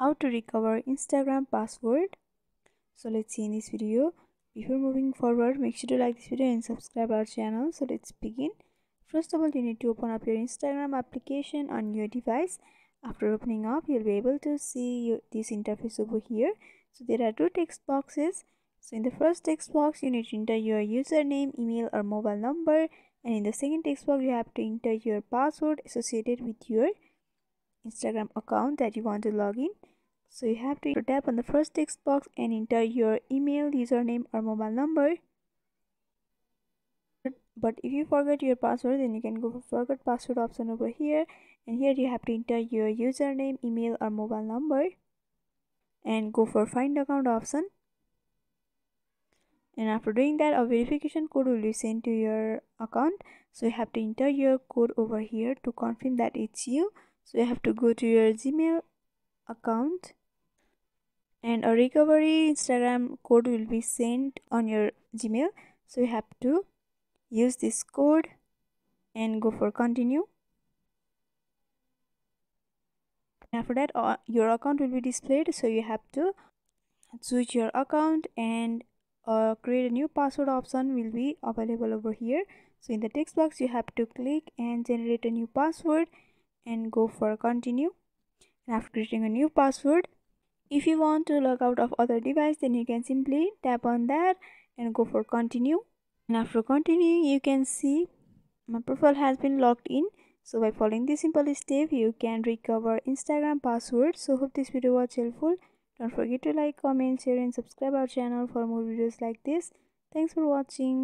how to recover Instagram password. So let's see in this video. Before moving forward, make sure to like this video and subscribe our channel. So let's begin. First of all, you need to open up your Instagram application on your device. After opening up, you'll be able to see this interface over here. So there are two text boxes. So in the first text box, you need to enter your username, email or mobile number, and in the second text box, you have to enter your password associated with your Instagram account that you want to log in. So you have to tap on the first text box and enter your email, username or mobile number. But if you forget your password, then you can go for forget password option over here, and here you have to enter your username, email or mobile number and go for find account option. And after doing that, a verification code will be sent to your account. So you have to enter your code over here to confirm that it's you. So you have to go to your Gmail account and a recovery Instagram code will be sent on your Gmail. So you have to use this code and go for continue. And after that, your account will be displayed. So you have to switch your account and create a new password option will be available over here. So in the text box, you have to click and generate a new password and go for continue. And after creating a new password, if you want to log out of other device, then you can simply tap on that and go for continue. And after continuing, you can see my profile has been logged in. So by following this simple step, you can recover Instagram password. So hope this video was helpful. Don't forget to like, comment, share and subscribe our channel for more videos like this. Thanks for watching.